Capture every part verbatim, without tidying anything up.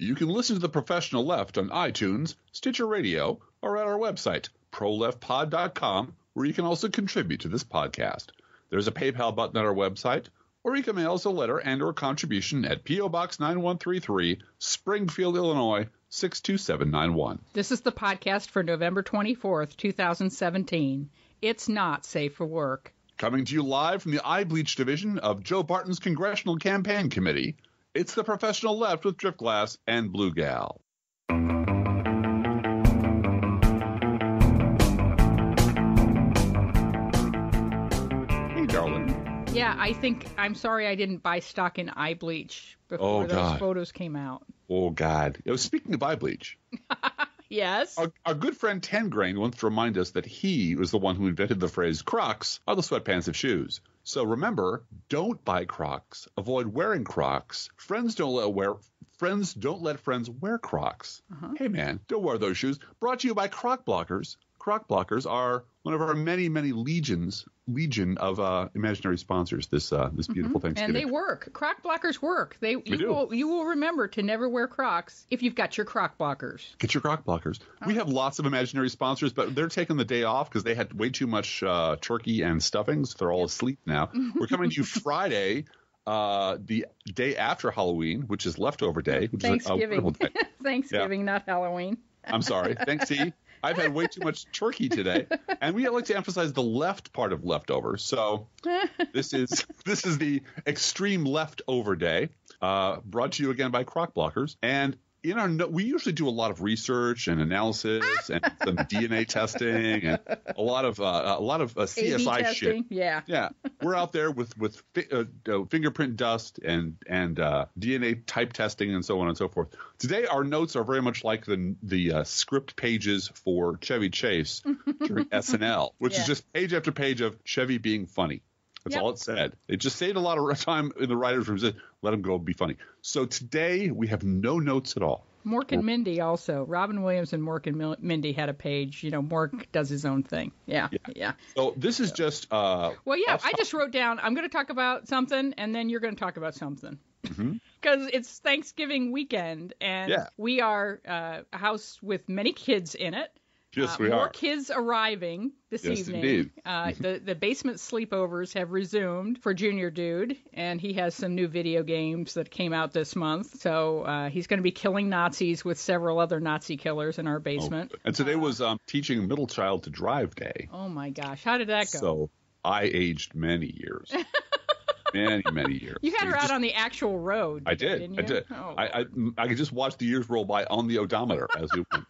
You can listen to The Professional Left on iTunes, Stitcher Radio, or at our website, pro left pod dot com, where you can also contribute to this podcast. There's a PayPal button at our website, or you can mail us a letter and or contribution at P O. Box nine one three three, Springfield, Illinois, six two seven nine one. This is the podcast for November twenty-fourth, two thousand seventeen. It's not safe for work. Coming to you live from the Eye Bleach Division of Joe Barton's Congressional Campaign Committee, it's The Professional Left with Driftglass and Blue Gal. Hey, darling. Yeah, I think, I'm sorry I didn't buy stock in eye bleach before oh, those God. photos came out. Oh, God. You know, speaking of eye bleach. Yes. Our, our good friend Tengrain wants to remind us that he was the one who invented the phrase Crocs are the sweatpants of shoes. So remember, don't buy Crocs. Avoid wearing Crocs. Friends don't let wear friends don't let friends wear Crocs. Uh-huh. Hey man, don't wear those shoes. Brought to you by Croc Blockers. Croc Blockers are one of our many, many legions legion of uh, imaginary sponsors this uh, this beautiful mm-hmm. Thanksgiving. And they work. Croc Blockers work. They you do. Will, you will remember to never wear Crocs if you've got your Croc Blockers. Get your Croc Blockers. Oh. We have lots of imaginary sponsors, but they're taking the day off because they had way too much uh, turkey and stuffing, so they're all asleep now. We're coming to you Friday, uh, the day after Halloween, which is leftover day. Which Thanksgiving. Is a, a day. Thanksgiving, yeah. Not Halloween. I'm sorry. Thanks, E. I've had way too much turkey today, and we like to emphasize the left part of leftover. So this is this is the extreme leftover day, uh, brought to you again by Croc Blockers. And in our we usually do a lot of research and analysis and some D N A testing and a lot of uh, a lot of uh, C S I shit. Yeah, yeah, we're out there with with fi- uh, uh, fingerprint dust and and uh, D N A type testing and so on and so forth. Today, our notes are very much like the the uh, script pages for Chevy Chase during S N L, which yeah. is just page after page of Chevy being funny. That's yep. all it said. It just saved a lot of time in the writers' room. Said, let him go be funny. So today we have no notes at all. Mork and Mindy also. Robin Williams and Mork and Mil- Mindy had a page. You know, Mork does his own thing. Yeah, yeah. yeah. So this is just. Uh, well, yeah, off- I just wrote down. I'm going to talk about something, and then you're going to talk about something. Mm-hmm. Because it's Thanksgiving weekend, and yeah. we are uh, a house with many kids in it. Yes, uh, we more are. Kids arriving this yes, evening. uh, the, the basement sleepovers have resumed for Junior Dude, and he has some new video games that came out this month. So uh, he's going to be killing Nazis with several other Nazi killers in our basement. Oh, and today uh, was um, teaching middle child to drive day. Oh, my gosh. How did that go? So I aged many years. Many, many years. You had her out just, on the actual road. I did. Didn't you? I did. Oh. I, I, I could just watch the years roll by on the odometer as we went.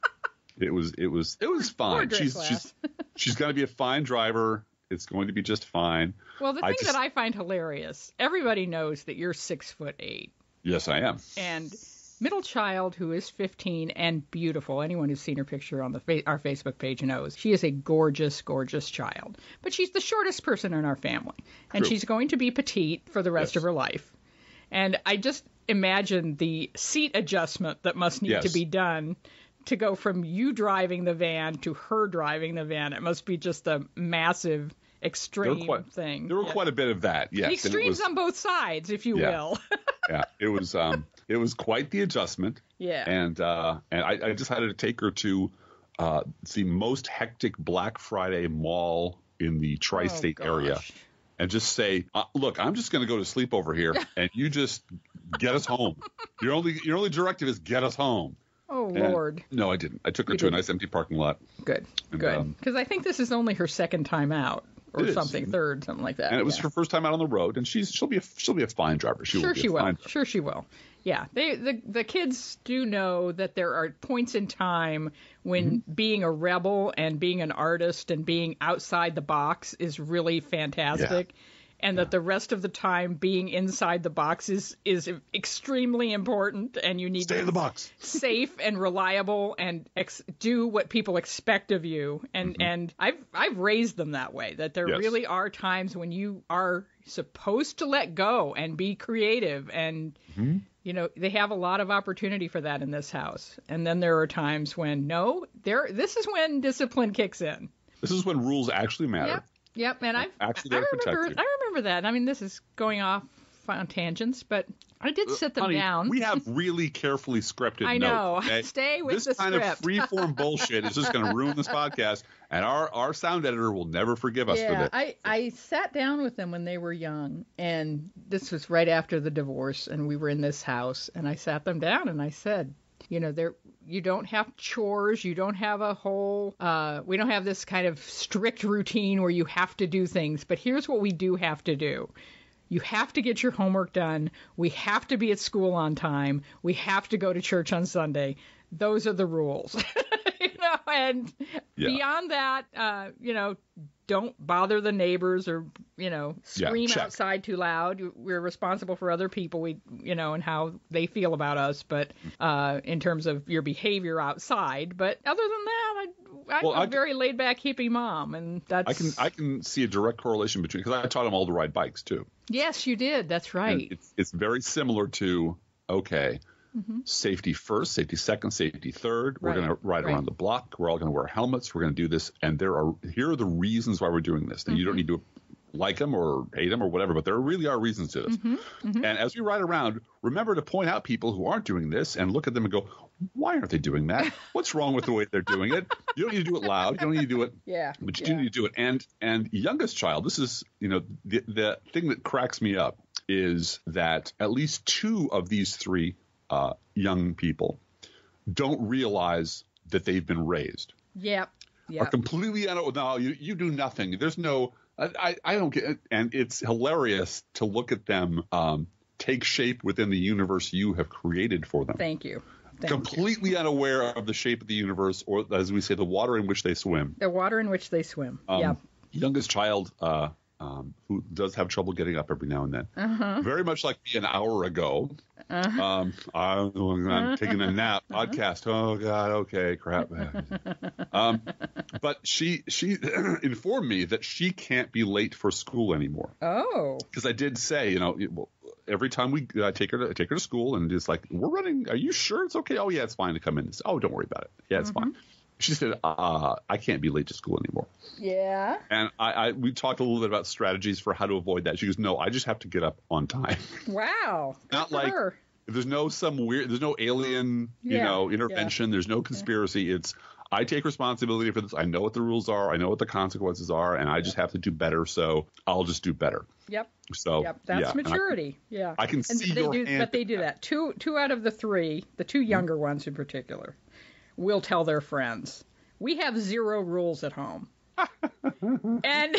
It was it was it was fine. She's class. she's she's going to be a fine driver. It's going to be just fine. Well, the thing I just, that I find hilarious, everybody knows that you're six foot eight. Yes, I am. And middle child who is fifteen and beautiful. Anyone who's seen her picture on the fa- our Facebook page knows she is a gorgeous, gorgeous child. But she's the shortest person in our family, and True. she's going to be petite for the rest yes. of her life. And I just imagine the seat adjustment that must need yes. to be done. To go from you driving the van to her driving the van, it must be just a massive, extreme there quite, thing. There were yeah. quite a bit of that, yes. The extremes was, on both sides, if you yeah. will. yeah, it was um, it was quite the adjustment. Yeah. And uh, and I, I decided to take her to uh, the most hectic Black Friday mall in the tri-state oh, area, and just say, uh, look, I'm just going to go to sleep over here, and you just get us home. Your only your only directive is get us home. Oh, and Lord. No, I didn't. I took her you to didn't. a nice empty parking lot. Good, and, good. Because um, I think this is only her second time out or something, is. third, something like that. And it yeah. was her first time out on the road, and she's she'll be a, she'll be a fine driver. She sure will she will. Driver. Sure she will. Yeah. They the, the kids do know that there are points in time when mm-hmm. being a rebel and being an artist and being outside the box is really fantastic. Yeah. And yeah. that the rest of the time being inside the box is, is extremely important, and you need Stay to be in the box. safe and reliable and ex- do what people expect of you. And mm-hmm. and I've I've raised them that way, that there yes. really are times when you are supposed to let go and be creative. And, mm-hmm. you know, they have a lot of opportunity for that in this house. And then there are times when, no, there. this is when discipline kicks in. This is when rules actually matter. Yep. Yep, and I've, I remember I remember that. I mean, this is going off off on tangents, but I did sit them Honey, down. We have really carefully scripted I know. Notes. Okay? Stay with this the script. This kind of free-form bullshit is just going to ruin this podcast, and our, our sound editor will never forgive us yeah, for this. I, I sat down with them when they were young, and this was right after the divorce, and we were in this house, and I sat them down, and I said, you know, there you don't have chores. You don't have a whole uh, – we don't have this kind of strict routine where you have to do things. But here's what we do have to do. You have to get your homework done. We have to be at school on time. We have to go to church on Sunday. Those are the rules. you know, and yeah. beyond that, uh, you know, don't bother the neighbors or, you know, scream yeah, outside too loud. We're responsible for other people, we, you know, and how they feel about us, but uh, in terms of your behavior outside. But other than that, I, I'm well, a I, very laid-back hippie mom, and that's... I can I can see a direct correlation between, because I taught them all to ride bikes, too. Yes, you did. That's right. It's, it's very similar to, okay, mm-hmm. safety first, safety second, safety third. We're right. going to ride right. around the block. We're all going to wear helmets. We're going to do this. And there are here are the reasons why we're doing this. And mm-hmm. you don't need to like them or hate them or whatever, but there really are reasons to this. Mm-hmm. Mm-hmm. And as we ride around, remember to point out people who aren't doing this and look at them and go, why aren't they doing that? What's wrong with the way they're doing it? You don't need to do it loud. You don't need to do it. Yeah. But you yeah. do need to do it. And and youngest child, this is, you know, the, the thing that cracks me up is that at least two of these three Uh, young people don't realize that they've been raised. Yeah. Yep. Are completely out of, no, you, you do nothing. There's no, I, I don't get it. And it's hilarious to look at them um, take shape within the universe you have created for them. Thank you. Thank completely you. Unaware of the shape of the universe, or as we say, the water in which they swim. The water in which they swim. Um, yeah. Youngest child, uh, Um, who does have trouble getting up every now and then. Uh-huh. Very much like me an hour ago. Uh-huh. Um, I'm, I'm taking a nap. Uh-huh. Podcast. Oh, God. Okay. Crap. um, but she she informed me that she can't be late for school anymore. Oh. Because I did say, you know, it, well, every time we I take her to I take her to school and it's like, we're running. Are you sure it's okay? Oh, yeah, it's fine to come in. It's, oh, don't worry about it. Yeah, it's mm-hmm. fine. She said, uh, I can't be late to school anymore. Yeah. And I, I we talked a little bit about strategies for how to avoid that. She goes, no, I just have to get up on time. Wow. Not like her. There's no some weird, there's no alien, yeah. you know, intervention. Yeah. There's no conspiracy. Yeah. It's I take responsibility for this. I know what the rules are. I know what the consequences are. And I yeah. just have to do better. So I'll just do better. Yep. So yep. that's yeah. maturity. I, yeah. I can and see they your do, hand. But they do that. Two, two out of the three, the two younger mm-hmm. ones in particular, will tell their friends. We have zero rules at home. and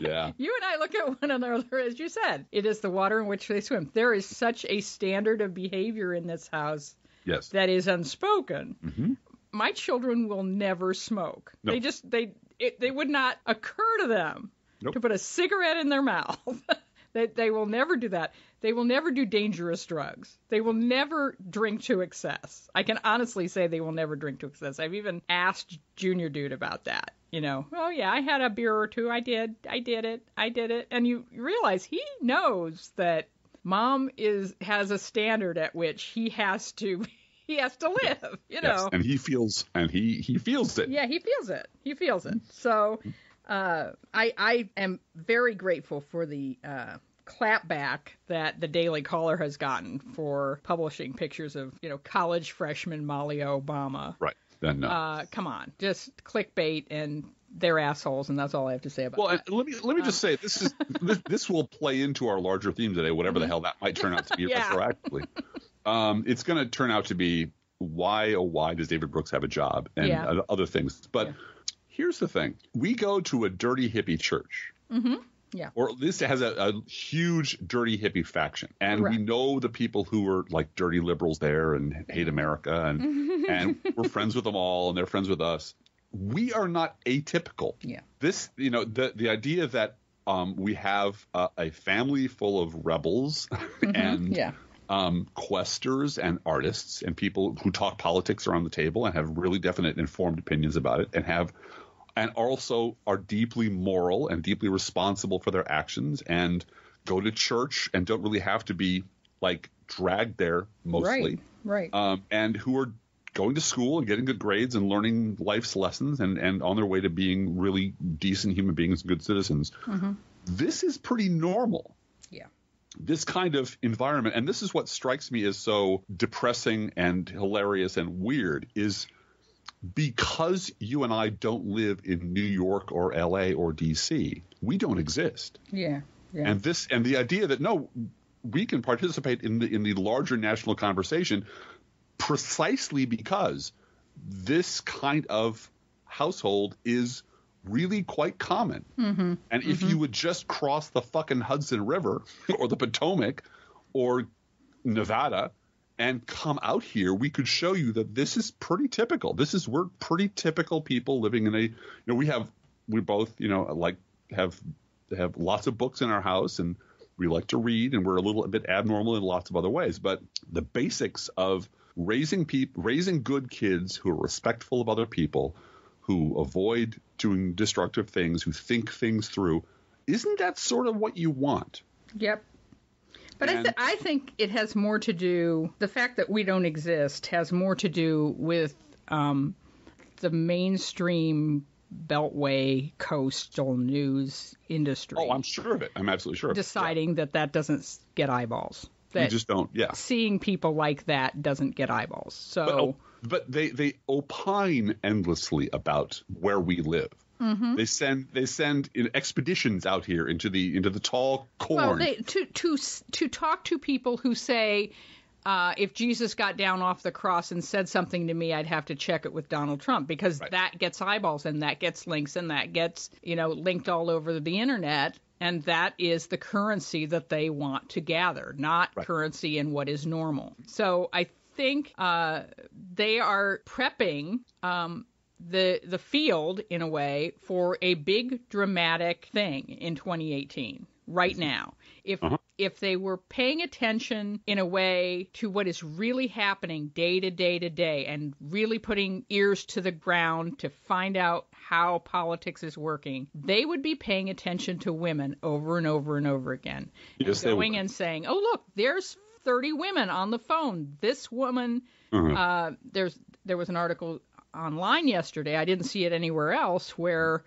yeah. you and I look at one another, as you said. It is the water in which they swim. There is such a standard of behavior in this house yes. that is unspoken. Mm-hmm. My children will never smoke. No. They just they it, they would not occur to them nope. to put a cigarette in their mouth. They, they will never do that. They will never do dangerous drugs. They will never drink to excess. I can honestly say they will never drink to excess. I've even asked Junior Dude about that. You know, oh, yeah, I had a beer or two. I did. I did it. I did it. And you realize he knows that Mom is has a standard at which he has to he has to live, you yes. know. And he feels and he he feels it. Yeah, he feels it. He feels it. So Uh, I, I am very grateful for the uh, clapback that the Daily Caller has gotten for publishing pictures of, you know, college freshman Malia Obama. Right. Then no. Uh, come on, just clickbait, and they're assholes, and that's all I have to say about. Well, that. Well, let me let me um, just say this is this, this will play into our larger theme today, whatever the hell that might turn out to be yeah. retroactively. Um, it's going to turn out to be why oh why does David Brooks have a job and yeah. other things, but. Yeah. Here's the thing. We go to a dirty hippie church. Mm-hmm. Yeah. Or at least it has a, a huge dirty hippie faction. And right. we know the people who are like dirty liberals there and hate America. And, and we're friends with them all and they're friends with us. We are not atypical. Yeah. This, you know, the, the idea that um, we have uh, a family full of rebels mm-hmm. and yeah. um, questers and artists and people who talk politics around the table and have really definite informed opinions about it and have – and also are deeply moral and deeply responsible for their actions and go to church and don't really have to be like dragged there mostly. Right, right. Um, and who are going to school and getting good grades and learning life's lessons and, and on their way to being really decent human beings and good citizens. Mm-hmm. This is pretty normal. Yeah. this kind of environment, and this is what strikes me as so depressing and hilarious and weird, is because you and I don't live in New York or L A or D C, we don't exist. Yeah, yeah. And this, and the idea that, no, we can participate in the in the larger national conversation precisely because this kind of household is really quite common. Mm-hmm. And if mm-hmm. you would just cross the fucking Hudson River or the Potomac or Nevada and come out here, we could show you that this is pretty typical. This is, we're pretty typical people living in a, you know, we have, we both, you know, like have, have lots of books in our house and we like to read, and we're a little a bit abnormal in lots of other ways. But the basics of raising people, raising good kids who are respectful of other people, who avoid doing destructive things, who think things through, isn't that sort of what you want? Yep. But and, I, th- I think it has more to do, the fact that we don't exist has more to do with um, the mainstream Beltway coastal news industry. Oh, I'm sure of it. I'm absolutely sure of it. Deciding yeah. that that doesn't get eyeballs. That you just don't, yeah. Seeing people like that doesn't get eyeballs. So, But, oh, but they, they opine endlessly about where we live. Mm-hmm. They send they send expeditions out here into the into the tall corn. Well, they, to to to talk to people who say, uh, if Jesus got down off the cross and said something to me, I'd have to check it with Donald Trump, because right. that gets eyeballs and that gets links and that gets, you know, linked all over the internet. And that is the currency that they want to gather, not right. currency in what is normal. So I think uh, they are prepping um, the the field, in a way, for a big dramatic thing in twenty eighteen, right now. If uh-huh. if they were paying attention in a way to what is really happening day to day to day and really putting ears to the ground to find out how politics is working, they would be paying attention to women over and over and over again. Yes, and going and saying, oh, look, there's thirty women on the phone. This woman, uh-huh. uh, there's there was an article online yesterday. I didn't see it anywhere else, where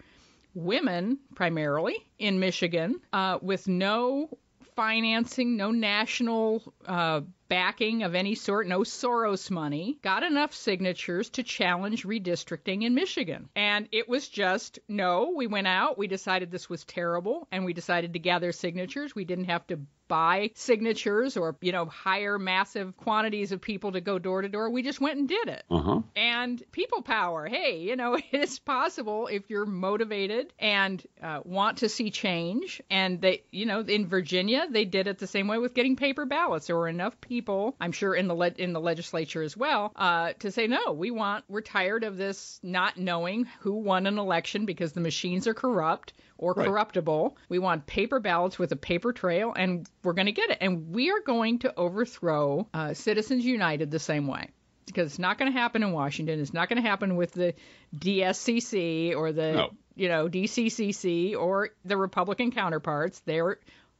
women primarily in Michigan uh, with no financing, no national uh, backing of any sort, no Soros money, got enough signatures to challenge redistricting in Michigan. And it was just, no, we went out, we decided this was terrible, and we decided to gather signatures. We didn't have to buy signatures or, you know, hire massive quantities of people to go door to door. We just went and did it. Uh-huh. And people power, hey, you know, it's possible if you're motivated and uh, want to see change. And they, you know, in Virginia, they did it the same way with getting paper ballots. There were enough people, I'm sure in the le- in the legislature as well, uh, to say, no, we want, we're tired of this not knowing who won an election because the machines are corrupt or right. corruptible. We want paper ballots with a paper trail, and we're going to get it. And we are going to overthrow uh, Citizens United the same way, because it's not going to happen in Washington. It's not going to happen with the D S C C or the, no. you know, D C C C or the Republican counterparts. They're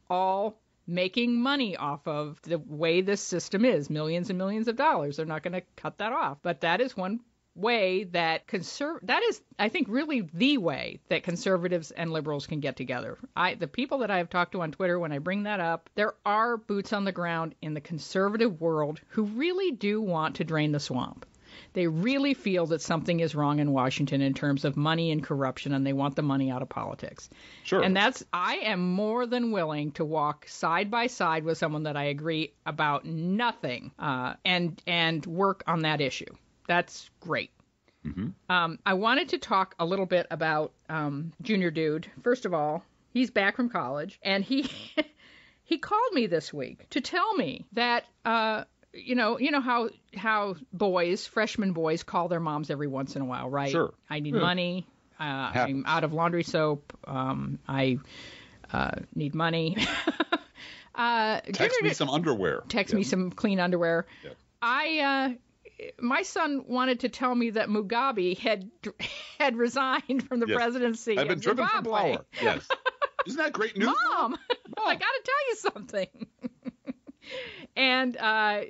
all making money off of the way this system is, millions and millions of dollars. They're not going to cut that off. But that is one way that conserv- that is, I think, really the way that conservatives and liberals can get together. I, the people that I have talked to on Twitter, when I bring that up, there are boots on the ground in the conservative world who really do want to drain the swamp. They really feel that something is wrong in Washington in terms of money and corruption, and they want the money out of politics. Sure. And that's, I am more than willing to walk side by side with someone that I agree about nothing, uh, and and work on that issue. That's great. Mm-hmm. Um, I wanted to talk a little bit about um, Junior Dude. First of all, he's back from college, and he he called me this week to tell me that uh, you know you know how how boys, freshman boys, call their moms every once in a while, right? Sure. I need yeah. money. Uh, I'm out of laundry soap. Um, I uh, need money. uh, text me d- some underwear. Text yeah. me some clean underwear. Yeah. I. Uh, My son wanted to tell me that Mugabe had had resigned from the yes. presidency. I've been driven from power. Yes, isn't that great news? Mom, Mom. I got to tell you something. And uh,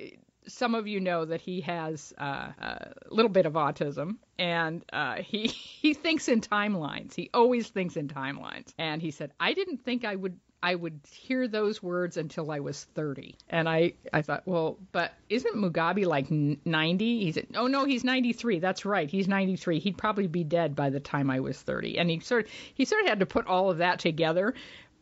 some of you know that he has uh, a little bit of autism, and uh, he he thinks in timelines. He always thinks in timelines. And he said, "I didn't think I would. I would hear those words until I was thirty. And I, I thought, well, but isn't Mugabe like ninety? He's oh, no, he's ninety-three. That's right. He's ninety-three. He'd probably be dead by the time I was thirty. And he sort of, he sort of had to put all of that together.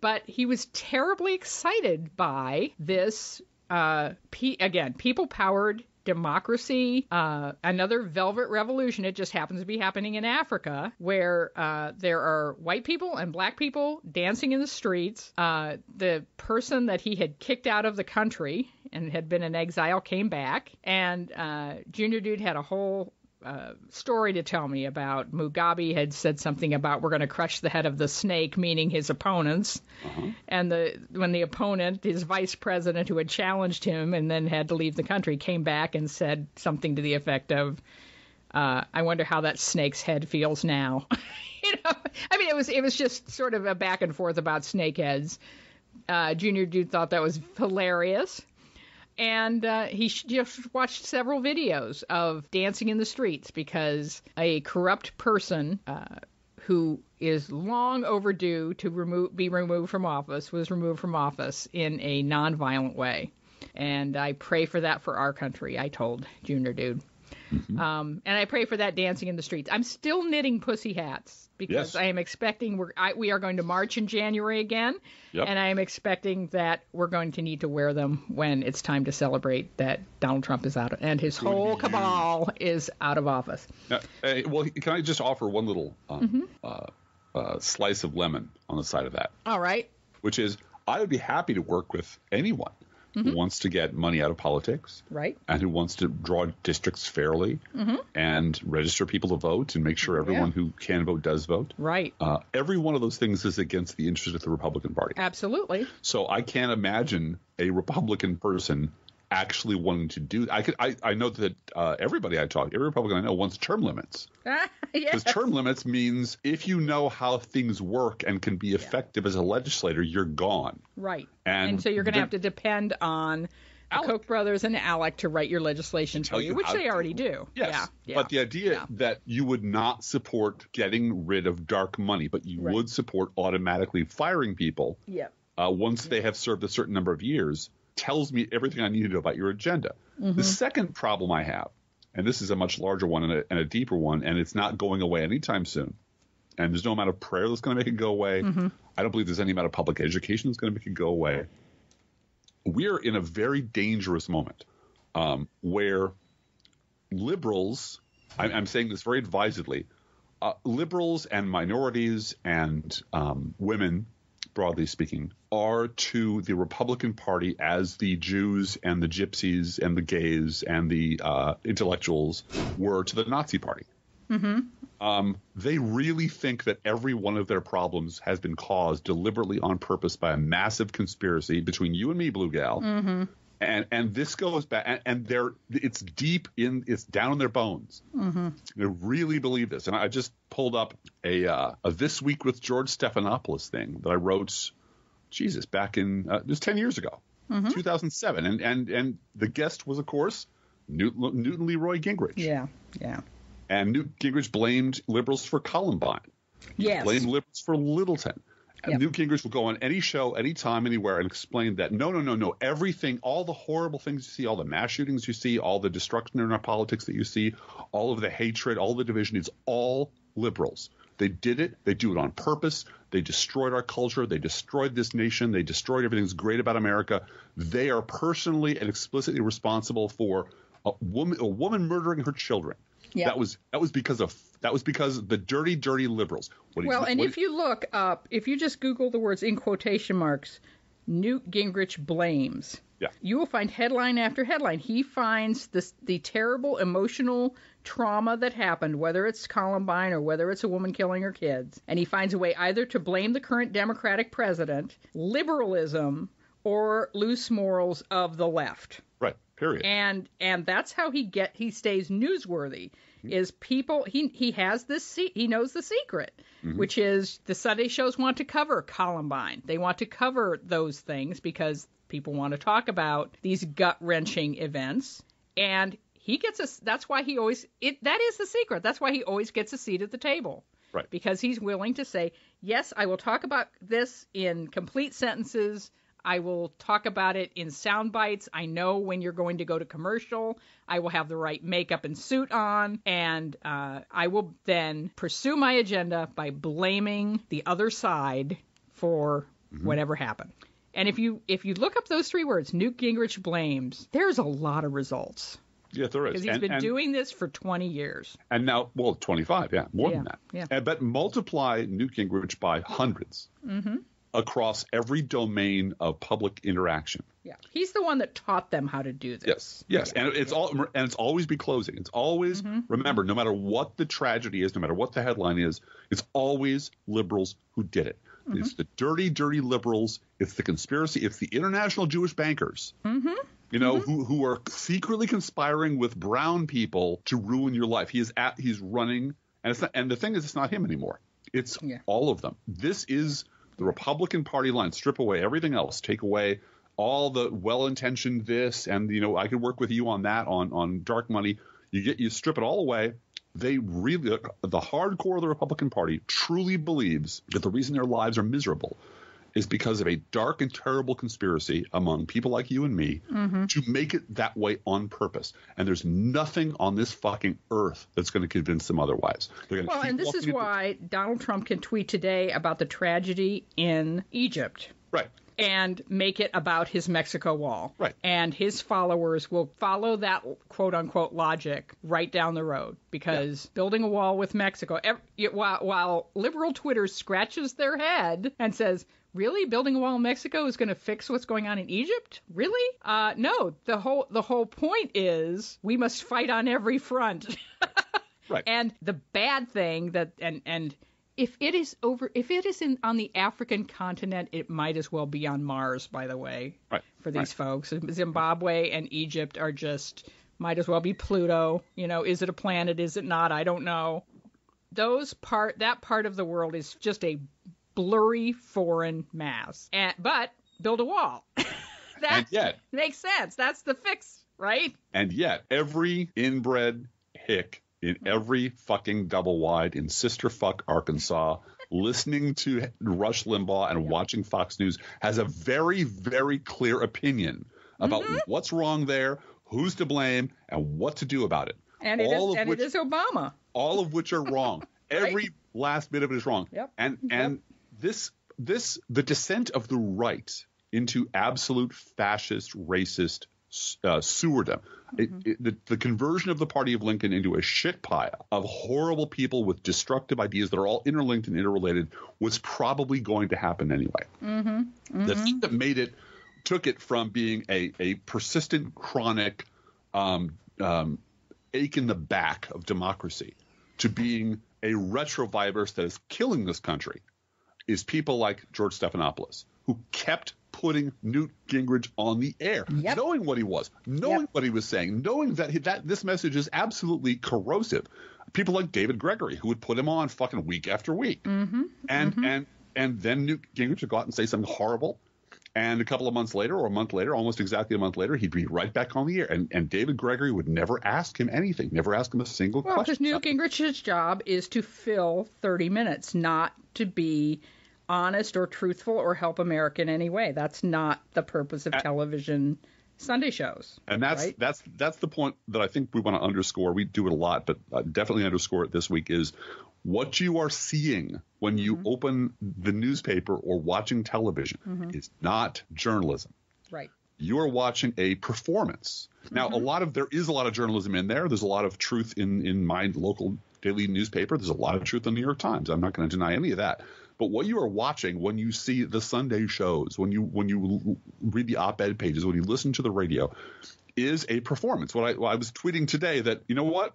But he was terribly excited by this, uh, P, again, people-powered democracy, uh, another velvet revolution. It just happens to be happening in Africa, where uh, there are white people and black people dancing in the streets. Uh, the person that he had kicked out of the country and had been in exile came back, and uh, Junior Dude had a whole Uh, story to tell me about Mugabe had said something about we're going to crush the head of the snake, meaning his opponents. Uh-huh. And the when the opponent, his vice president who had challenged him and then had to leave the country, came back and said something to the effect of, uh, I wonder how that snake's head feels now. You know, I mean, it was it was just sort of a back and forth about snake heads. Uh, Junior Dude thought that was hilarious. And uh, he just watched several videos of dancing in the streets because a corrupt person uh, who is long overdue to remo- be removed from office was removed from office in a nonviolent way. And I pray for that for our country, I told Junior Dude. Mm-hmm. Um, and I pray for that dancing in the streets. I'm still knitting pussy hats because yes. I am expecting we're, I, we are going to march in January again. Yep. And I am expecting that we're going to need to wear them when it's time to celebrate that Donald Trump is out of, and his whole cabal is out of office. Now, hey, well, can I just offer one little um, mm-hmm. uh, uh, slice of lemon on the side of that? All right. Which is, I would be happy to work with anyone Mm-hmm. who wants to get money out of politics, right? And who wants to draw districts fairly mm-hmm. and register people to vote and make sure everyone yeah. who can vote does vote, right? Uh, every one of those things is against the interest of the Republican Party. Absolutely. So I can't imagine a Republican person actually wanting to do. I could. I, I know that uh, everybody I talk, every Republican I know wants term limits. Because yes. term limits means if you know how things work and can be effective yeah. as a legislator, you're gone. Right. And, and so you're going to have to depend on the Koch brothers and Alec to write your legislation for you, you, which they already do. Yes. Yeah. Yeah. But the idea yeah. that you would not support getting rid of dark money, but you right. would support automatically firing people yeah. uh, once yeah. they have served a certain number of years tells me everything I need to know about your agenda. Mm-hmm. The second problem I have, and this is a much larger one and a, and a deeper one, and it's not going away anytime soon. And there's no amount of prayer that's going to make it go away. Mm-hmm. I don't believe there's any amount of public education that's going to make it go away. We're in a very dangerous moment um, where liberals, I'm, I'm saying this very advisedly, uh, liberals and minorities and um, women, broadly speaking, are to the Republican Party as the Jews and the gypsies and the gays and the uh, intellectuals were to the Nazi Party. Mm-hmm. Um, they really think that every one of their problems has been caused deliberately on purpose by a massive conspiracy between you and me, Blue Gal. Mm-hmm. And and this goes back, and, and they're it's deep in it's down in their bones. Mm-hmm. They really believe this. And I just pulled up a uh, a This Week with George Stephanopoulos thing that I wrote, Jesus, back in uh, it was ten years ago, mm-hmm. two thousand seven, and and and the guest was, of course, Newt, Newt and Leroy Gingrich. Yeah, yeah. And Newt Gingrich blamed liberals for Columbine. He yes. blamed liberals for Littleton. Yep. Newt Gingrich will go on any show, any time, anywhere, and explain that no, no, no, no, everything, all the horrible things you see, all the mass shootings you see, all the destruction in our politics that you see, all of the hatred, all the division, it's all liberals. They did it. They do it on purpose. They destroyed our culture. They destroyed this nation. They destroyed everything that's great about America. They are personally and explicitly responsible for a woman, a woman murdering her children. Yep. That was that was because of that was because of the dirty, dirty liberals. What well, you, and what if you look up, if you just Google the words in quotation marks, Newt Gingrich blames, yeah. you will find headline after headline. He finds this, the terrible emotional trauma that happened, whether it's Columbine or whether it's a woman killing her kids. And he finds a way either to blame the current Democratic president, liberalism, or loose morals of the left. Right. Period. And and that's how he get he stays newsworthy mm-hmm. is people he he has this se- he knows the secret, mm-hmm. which is the Sunday shows want to cover Columbine. They want to cover those things because people want to talk about these gut-wrenching events. And he gets a that's why he always it that is the secret. That's why he always gets a seat at the table. Right. Because he's willing to say, yes, I will talk about this in complete sentences. I will talk about it in sound bites. I know when you're going to go to commercial. I will have the right makeup and suit on. And uh, I will then pursue my agenda by blaming the other side for mm-hmm. whatever happened. And if you if you look up those three words, Newt Gingrich blames, there's a lot of results. Yeah, there is. Because he's and, been and, doing this for twenty years. And now, well, twenty-five, yeah, more yeah, than that. Yeah. And, but multiply Newt Gingrich by hundreds. Mm-hmm. Across every domain of public interaction. Yeah, he's the one that taught them how to do this. Yes, yes, yeah. and it's all and it's always be closing. It's always mm-hmm. remember, no matter what the tragedy is, no matter what the headline is, it's always liberals who did it. Mm-hmm. It's the dirty, dirty liberals. It's the conspiracy. It's the international Jewish bankers. Mm-hmm. You know, mm-hmm. who who are secretly conspiring with brown people to ruin your life. He is at he's running, and it's not, and the thing is, it's not him anymore. It's yeah. all of them. This is. The Republican Party line, strip away everything else, take away all the well-intentioned this and, you know, I could work with you on that, on, on dark money. You get you strip it all away. They really – the hardcore of the Republican Party truly believes that the reason their lives are miserable is because of a dark and terrible conspiracy among people like you and me mm-hmm. to make it that way on purpose. And there's nothing on this fucking earth that's going to convince them otherwise. They're going to well, keep and this is why the- Donald Trump can tweet today about the tragedy in Egypt. Right. And make it about his Mexico wall. Right. And his followers will follow that quote-unquote logic right down the road because yeah. building a wall with Mexico, every, while, while liberal Twitter scratches their head and says, really? Building a wall in Mexico is going to fix what's going on in Egypt? Really? Uh, no. The whole the whole point is we must fight on every front. Right. And the bad thing that and and if it is over if it is in on the African continent, it might as well be on Mars. By the way, right. for these right. folks, Zimbabwe and Egypt are just might as well be Pluto. You know, is it a planet? Is it not? I don't know. Those part that part of the world is just a blurry foreign mass, and, but build a wall. That yet, makes sense. That's the fix, right? And yet, every inbred hick in every fucking double wide in sister fuck Arkansas, listening to Rush Limbaugh and yeah. watching Fox News, has a very, very clear opinion about mm-hmm. what's wrong there, who's to blame, and what to do about it. And it, all is, of and which, it is Obama. All of which are wrong. Right? Every last bit of it is wrong. Yep. And and. Yep. This, this, the descent of the right into absolute fascist, racist uh, sewerdom, mm-hmm. it, it, the, the conversion of the party of Lincoln into a shit pile of horrible people with destructive ideas that are all interlinked and interrelated was probably going to happen anyway. Mm-hmm. Mm-hmm. The thing that made it took it from being a, a persistent, chronic um, um, ache in the back of democracy to being a retrovirus that is killing this country. Is people like George Stephanopoulos, who kept putting Newt Gingrich on the air, yep. knowing what he was, knowing yep. what he was saying, knowing that, he, that this message is absolutely corrosive. People like David Gregory, who would put him on fucking week after week. Mm-hmm. And, mm-hmm. and, and then Newt Gingrich would go out and say something horrible. And a couple of months later or a month later, almost exactly a month later, he'd be right back on the air. And and David Gregory would never ask him anything, never ask him a single well, question. Well, because Newt Gingrich's job is to fill thirty minutes, not to be honest or truthful or help America in any way. That's not the purpose of television Sunday shows. And that's right? that's that's the point that I think we want to underscore. We do it a lot, but definitely underscore it this week is what you are seeing when you mm-hmm. open the newspaper or watching television mm-hmm. is not journalism. Right. You are watching a performance. Mm-hmm. Now, a lot of there is a lot of journalism in there. There's a lot of truth in, in my local daily newspaper. There's a lot of truth in the New York Times. I'm not going to deny any of that. But what you are watching when you see the Sunday shows, when you when you read the op-ed pages, when you listen to the radio is a performance. What I, what I was tweeting today that, you know what,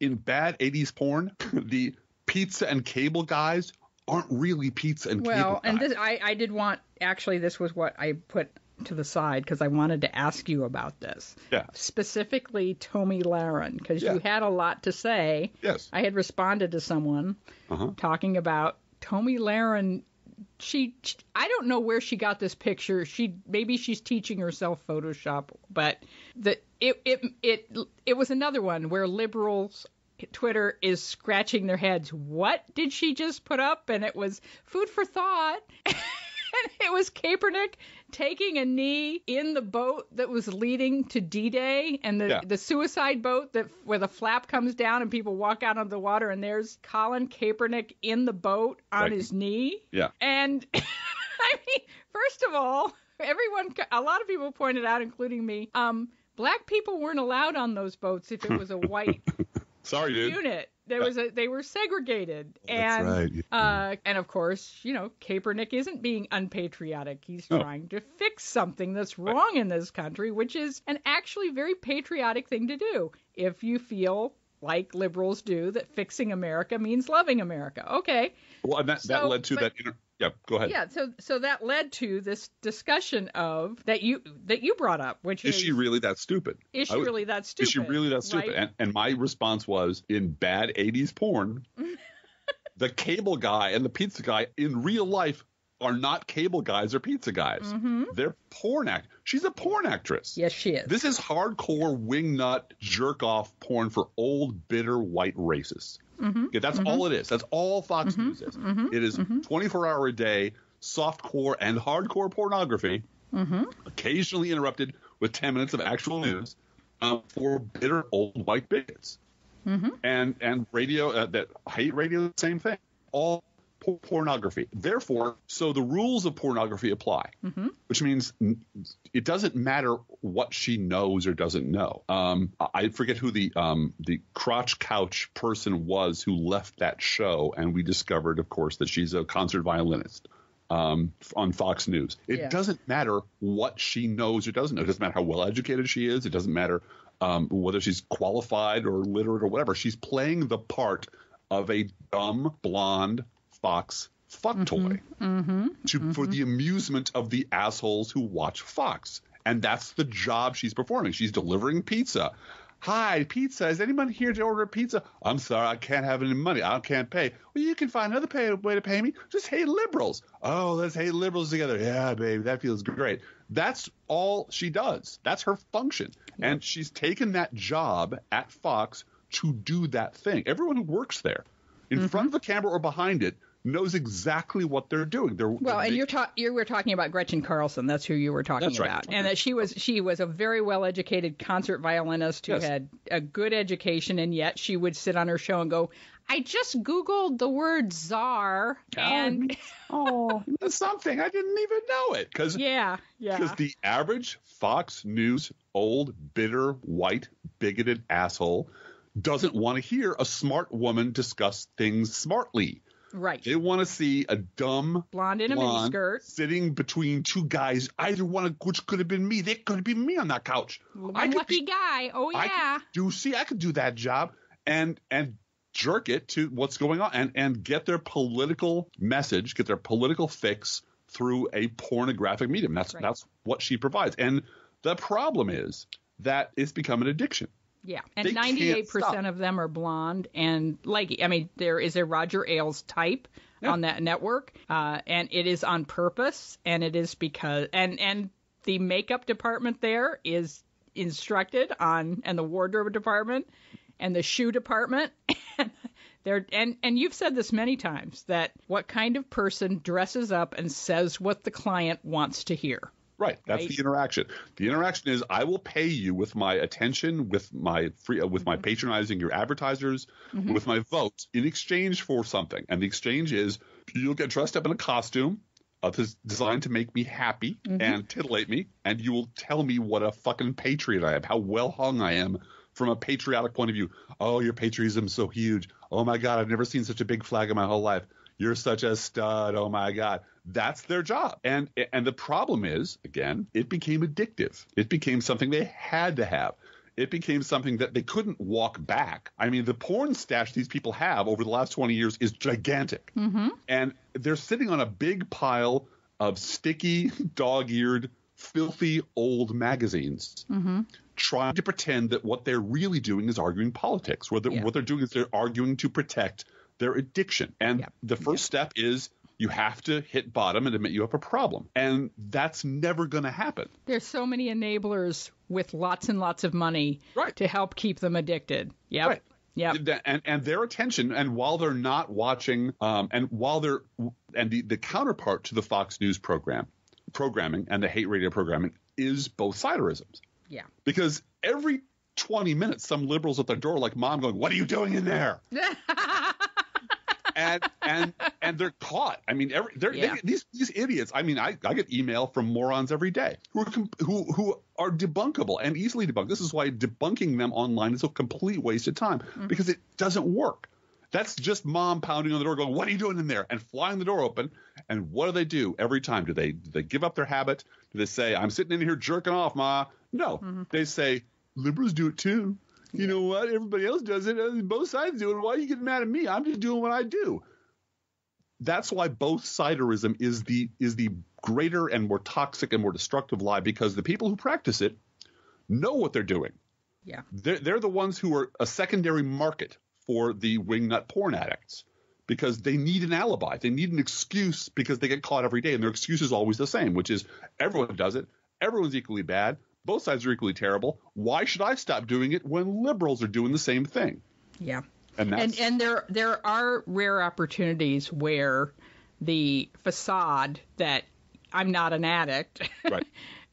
in bad eighties porn, the pizza and cable guys aren't really pizza and well, cable guys. Well, and this, I, I did want – actually, this was what I put to the side because I wanted to ask you about this. Yeah. Specifically Tomi Lahren because yeah. you had a lot to say. Yes. I had responded to someone uh-huh. talking about Tomi Lahren. She, she – I don't know where she got this picture. She maybe she's teaching herself Photoshop, but the it it it, it was another one where liberals – Twitter is scratching their heads. What did she just put up? And it was food for thought. And it was Kaepernick taking a knee in the boat that was leading to D-Day, and the, yeah. the suicide boat that where the flap comes down and people walk out on the water, and there's Colin Kaepernick in the boat on like, his knee. Yeah. And I mean, first of all, everyone, a lot of people pointed out, including me, um, black people weren't allowed on those boats if it was a white Sorry, dude. unit. There was a, they were segregated. And, that's right. uh, and of course, you know, Kaepernick isn't being unpatriotic. He's oh. trying to fix something that's wrong in this country, which is an actually very patriotic thing to do. If you feel like liberals do that fixing America means loving America. Okay. Well, and that, so, that led to but, that. Inter- yeah, go ahead. Yeah. So so that led to this discussion of that you that you brought up, which is. Is she really that stupid? Is she was, really that stupid? Is she really that stupid? Like, and, and my response was, in bad eighties porn, the cable guy and the pizza guy in real life are not cable guys or pizza guys. Mm-hmm. They're porn act. She's a porn actress. Yes, she is. This is hardcore wingnut jerk off porn for old bitter white racists. Mm-hmm. Okay, that's mm-hmm. all it is. That's all Fox mm-hmm. News is. Mm-hmm. It is mm-hmm. twenty-four hour a day, softcore and hardcore pornography, mm-hmm. occasionally interrupted with ten minutes of actual news um, for bitter old white bigots. Mm-hmm. And and radio uh, that hate radio, same thing. All pornography. Therefore, so the rules of pornography apply, mm-hmm. which means it doesn't matter what she knows or doesn't know. Um, I forget who the um, the crotch couch person was who left that show. And we discovered, of course, that she's a concert violinist um, on Fox News. It yeah. doesn't matter what she knows or doesn't know. It doesn't matter how well educated she is. It doesn't matter um, whether she's qualified or literate or whatever. She's playing the part of a dumb blonde Fox fuck toy mm-hmm, mm-hmm, to, mm-hmm. for the amusement of the assholes who watch Fox. And that's the job she's performing. She's delivering pizza. Hi, pizza. Is anyone here to order pizza? I'm sorry, I can't have any money. I can't pay. Well, you can find another pay, way to pay me. Just hate liberals. Oh, let's hate liberals together. Yeah, baby, that feels great. That's all she does. That's her function. Yeah. And she's taken that job at Fox to do that thing. Everyone who works there, in mm-hmm. front of the camera or behind it, knows exactly what they're doing. They're, well, and they, you're ta- you were talking about Gretchen Carlson. That's who you were talking that's right. about. And that she was she was a very well-educated concert violinist who yes. had a good education, and yet she would sit on her show and go, I just Googled the word czar. And oh, oh something. I didn't even know it. Because yeah, yeah. Because the average Fox News old, bitter, white, bigoted asshole doesn't want to hear a smart woman discuss things smartly. Right. They want to see a dumb blonde in blonde a miniskirt sitting between two guys, either one of which could have been me. They could have been me on that couch. One I could lucky be, guy. Oh, yeah. I could do see, I could do that job and and jerk it to what's going on and, and get their political message, get their political fix through a pornographic medium. That's right. That's what she provides. And the problem is that it's become an addiction. Yeah, and ninety-eight percent of them are blonde and leggy. I mean, there is a Roger Ailes type yeah. on that network, uh, and it is on purpose, and it is because and, – and the makeup department there is instructed on – and the wardrobe department and the shoe department. And, they're, and, and you've said this many times, that what kind of person dresses up and says what the client wants to hear. Right. That's right. The interaction. The interaction is I will pay you with my attention, with my free, uh, with mm-hmm. my patronizing your advertisers, mm-hmm. with my vote in exchange for something. And the exchange is you'll get dressed up in a costume uh, designed to make me happy mm-hmm. and titillate me. And you will tell me what a fucking patriot I am, how well hung I am from a patriotic point of view. Oh, your patriotism is so huge. Oh, my God. I've never seen such a big flag in my whole life. You're such a stud. Oh, my God. That's their job. And and the problem is, again, it became addictive. It became something they had to have. It became something that they couldn't walk back. I mean, the porn stash these people have over the last twenty years is gigantic. Mm-hmm. And they're sitting on a big pile of sticky, dog-eared, filthy old magazines mm-hmm. trying to pretend that what they're really doing is arguing politics. What they're, yeah. what they're doing is they're arguing to protect their addiction. And yep. the first yep. step is you have to hit bottom and admit you have a problem. And that's never going to happen. There's so many enablers with lots and lots of money right. to help keep them addicted. Yep. Right. Yeah. And, and their attention, and while they're not watching, um, and while they're, and the, the counterpart to the Fox News program, programming and the hate radio programming is both siderisms. Yeah. Because every twenty minutes, some liberals at their door, like mom going, "What are you doing in there?" and, and, and they're caught. I mean, every, they're, yeah. they, these, these idiots, I mean, I, I get email from morons every day who are, who, who are debunkable and easily debunked. This is why debunking them online is a complete waste of time, mm-hmm. because it doesn't work. That's just mom pounding on the door going, "What are you doing in there?" and flying the door open. And what do they do every time? Do they do they give up their habit? Do they say, "I'm sitting in here jerking off, Ma"? No. Mm-hmm. They say, "Liberals do it too. You yeah. know what? Everybody else does it. Both sides do it. Why are you getting mad at me? I'm just doing what I do." That's why both siderism is the is the greater and more toxic and more destructive lie, because the people who practice it know what they're doing. Yeah, they're, they're the ones who are a secondary market for the wingnut porn addicts, because they need an alibi. They need an excuse, because they get caught every day, and their excuse is always the same, which is everyone does it. Everyone's equally bad. Both sides are equally terrible. Why should I stop doing it when liberals are doing the same thing? Yeah. And that's- and, and there there are rare opportunities where the facade that I'm not an addict right.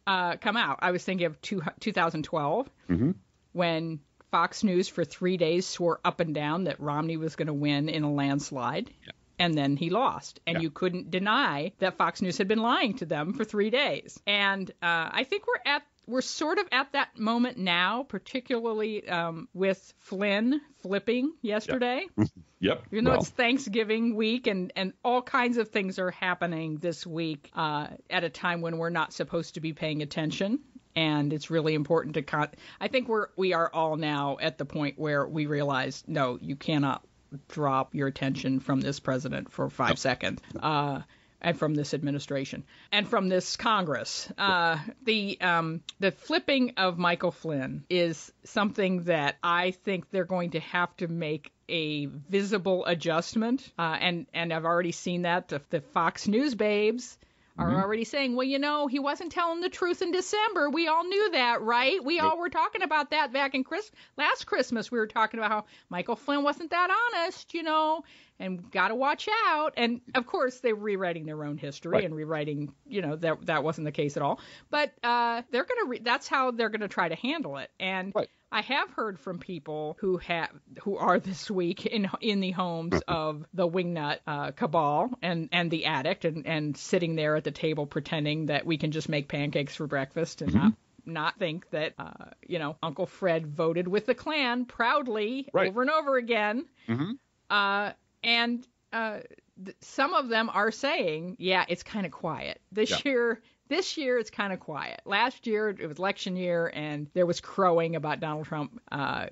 uh, come out. I was thinking of two, two thousand twelve mm-hmm. when Fox News for three days swore up and down that Romney was going to win in a landslide, yeah. and then he lost. And yeah. you couldn't deny that Fox News had been lying to them for three days. And uh, I think we're at we're sort of at that moment now, particularly um, with Flynn flipping yesterday. Yep. yep. Even though well. it's Thanksgiving week, and, and all kinds of things are happening this week uh, at a time when we're not supposed to be paying attention. And it's really important to con- – I think we're, we are all now at the point where we realize, no, you cannot drop your attention from this president for five no. seconds uh, and from this administration and from this Congress. Uh, the um, the flipping of Michael Flynn is something that I think they're going to have to make a visible adjustment. Uh, and, and I've already seen that. The, the Fox News babes – are already saying, well, you know, he wasn't telling the truth in December. We all knew that, right? We all were talking about that back in Chris- last Christmas. We were talking about how Michael Flynn wasn't that honest, you know, and got to watch out. And, of course, they're rewriting their own history right. and rewriting, you know, that that wasn't the case at all. But uh, they're going to re- that's how they're going to try to handle it. And right. I have heard from people who have who are this week in in the homes of the wingnut uh, cabal and, and the addict and, and sitting there at the table pretending that we can just make pancakes for breakfast and mm-hmm. not not think that, uh, you know, Uncle Fred voted with the Klan proudly right. over and over again. Mm-hmm. Uh, and uh, th- some of them are saying, yeah, it's kind of quiet this yeah. year. This year, it's kind of quiet. Last year, it was election year, and there was crowing about Donald Trump uh,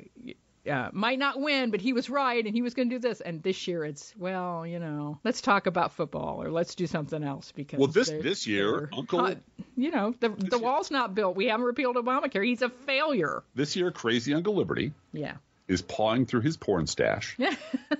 uh, might not win, but he was right, and he was going to do this. And this year, it's, well, you know, let's talk about football, or let's do something else. Because well, this, this year, Uncle... Uh, you know, the, the wall's year. Not built. We haven't repealed Obamacare. He's a failure. This year, Crazy Uncle Liberty yeah. is pawing through his porn stash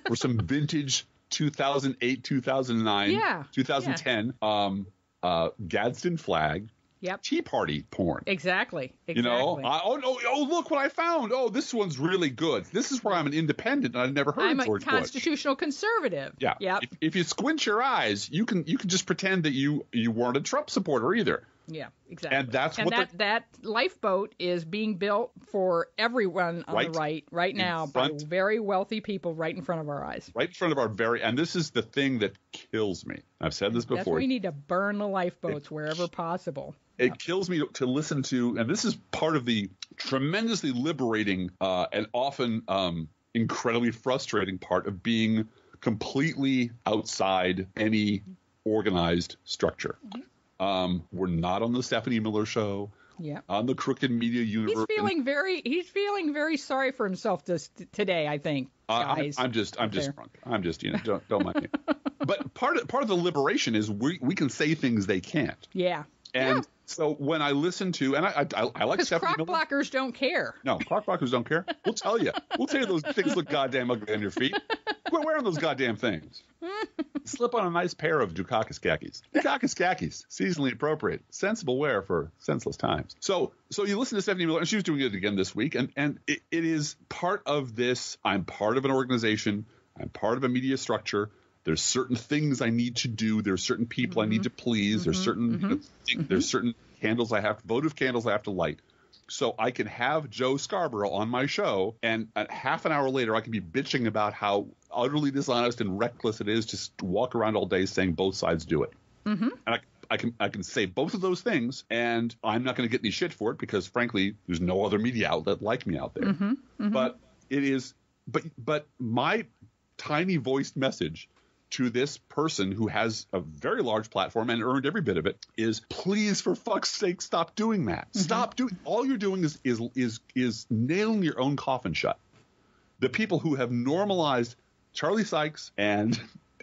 for some vintage two thousand eight, two thousand nine, yeah. two thousand ten... Yeah. Um, Uh, Gadsden flag, yep. Tea Party porn. Exactly. exactly. You know, I, oh, oh, oh, look what I found. Oh, this one's really good. This is where I'm an independent and I've never heard I'm of George Bush. I'm a constitutional conservative. Yeah. Yep. If, if you squint your eyes, you can you can just pretend that you, you weren't a Trump supporter either. Yeah, exactly. And that's and what that, that lifeboat is being built for everyone on right, the right right now front, by very wealthy people right in front of our eyes. Right in front of our very – and this is the thing that kills me. I've said this before. That's why we need to burn the lifeboats it, wherever possible. It yep. kills me to, to listen to – and this is part of the tremendously liberating uh, and often um, incredibly frustrating part of being completely outside any organized structure. Mm-hmm. Um, we're not on the Stephanie Miller show. Yeah. On the Crooked Media Universe. He's feeling very. He's feeling very sorry for himself this, today. I think. Uh, I'm, I'm just. I'm just drunk. I'm just. You know. Don't, don't mind me. But part of part of the liberation is we we can say things they can't. Yeah. And yeah. so when I listen to and I I, I like Stephanie Miller. Croc Blockers don't care. No, Croc Blockers don't care. We'll tell you. We'll tell you those things look goddamn ugly on your feet. Quit wearing those goddamn things. slip on a nice pair of Dukakis khakis. Dukakis khakis, seasonally appropriate, sensible wear for senseless times. So so you listen to Stephanie Miller, and she was doing it again this week, and, and it, it is part of this, I'm part of an organization, I'm part of a media structure, there's certain things I need to do, there's certain people mm-hmm. I need to please, mm-hmm. there's certain mm-hmm. you know, things, mm-hmm. there's certain candles I have, votive candles I have to light. So I can have Joe Scarborough on my show, and a half an hour later, I can be bitching about how utterly dishonest and reckless it is just to walk around all day saying both sides do it. Mm-hmm. And I, I can I can say both of those things, and I'm not going to get any shit for it because, frankly, there's no other media outlet like me out there. Mm-hmm. Mm-hmm. But it is, but but my tiny voiced message to this person who has a very large platform and earned every bit of it is, please, for fuck's sake, stop doing that. Mm-hmm. Stop doing – all you're doing is, is is is nailing your own coffin shut. The people who have normalized Charlie Sykes and